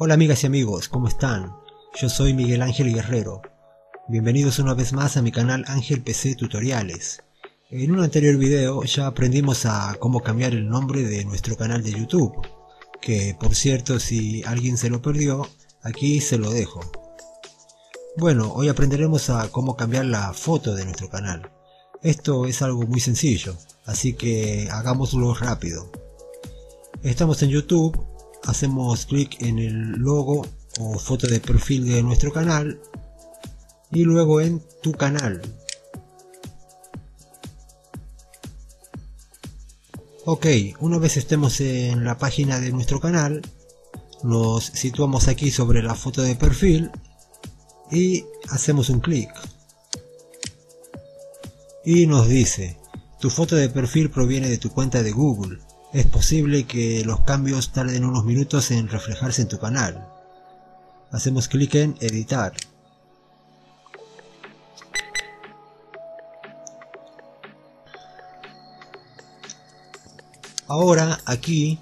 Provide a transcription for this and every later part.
Hola amigas y amigos, ¿cómo están? Yo soy Miguel Ángel Guerrero. Bienvenidos una vez más a mi canal Ángel PC Tutoriales. En un anterior video ya aprendimos a cómo cambiar el nombre de nuestro canal de YouTube, que por cierto, si alguien se lo perdió, aquí se lo dejo. Bueno, hoy aprenderemos a cómo cambiar la foto de nuestro canal. Esto es algo muy sencillo, así que hagámoslo rápido. Estamos en YouTube, hacemos clic en el logo o foto de perfil de nuestro canal y luego en tu canal. Ok, una vez estemos en la página de nuestro canal, nos situamos aquí sobre la foto de perfil y hacemos un clic. Y nos dice, tu foto de perfil proviene de tu cuenta de Google. Es posible que los cambios tarden unos minutos en reflejarse en tu canal. Hacemos clic en editar. Ahora aquí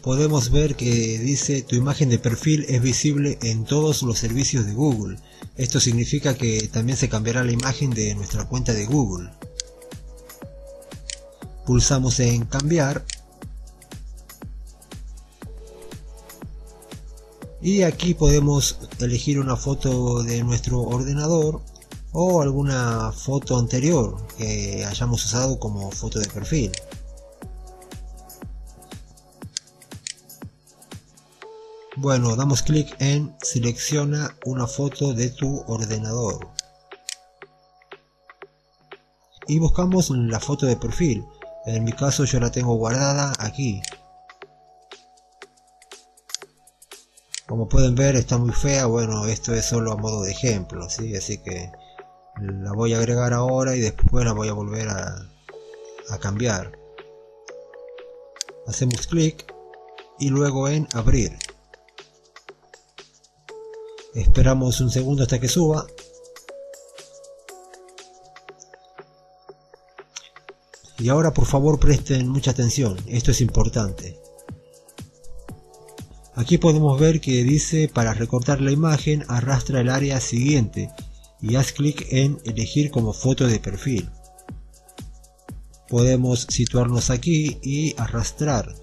podemos ver que dice tu imagen de perfil es visible en todos los servicios de Google. Esto significa que también se cambiará la imagen de nuestra cuenta de Google. Pulsamos en cambiar. Y aquí podemos elegir una foto de nuestro ordenador o alguna foto anterior que hayamos usado como foto de perfil. Bueno, damos clic en selecciona una foto de tu ordenador. Y buscamos la foto de perfil. En mi caso yo la tengo guardada aquí. Como pueden ver está muy fea, bueno, esto es solo a modo de ejemplo, ¿sí? Así que la voy a agregar ahora y después la voy a volver a cambiar. Hacemos clic y luego en abrir. Esperamos un segundo hasta que suba. Y ahora por favor presten mucha atención, esto es importante. Aquí podemos ver que dice para recortar la imagen arrastra el área siguiente y haz clic en elegir como foto de perfil. Podemos situarnos aquí y arrastrar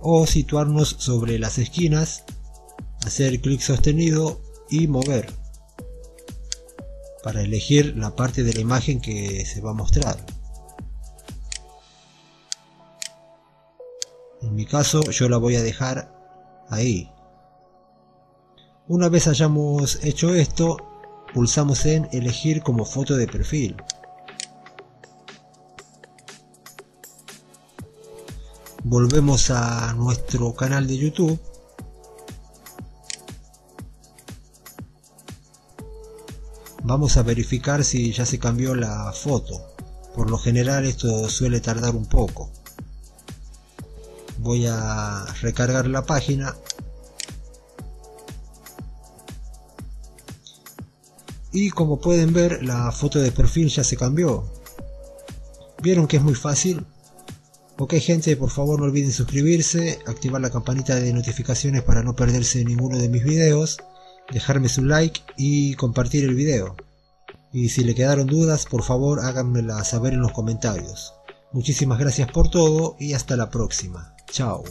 o situarnos sobre las esquinas, hacer clic sostenido y mover para elegir la parte de la imagen que se va a mostrar. En mi caso yo la voy a dejar ahí. Una vez hayamos hecho esto, pulsamos en elegir como foto de perfil. Volvemos a nuestro canal de YouTube. Vamos a verificar si ya se cambió la foto. Por lo general esto suele tardar un poco. Voy a recargar la página y como pueden ver la foto de perfil ya se cambió. ¿Vieron que es muy fácil? Ok gente, por favor no olviden suscribirse, activar la campanita de notificaciones para no perderse ninguno de mis videos, dejarme su like y compartir el video. Y si le quedaron dudas, por favor háganmela saber en los comentarios. Muchísimas gracias por todo y hasta la próxima. Chao.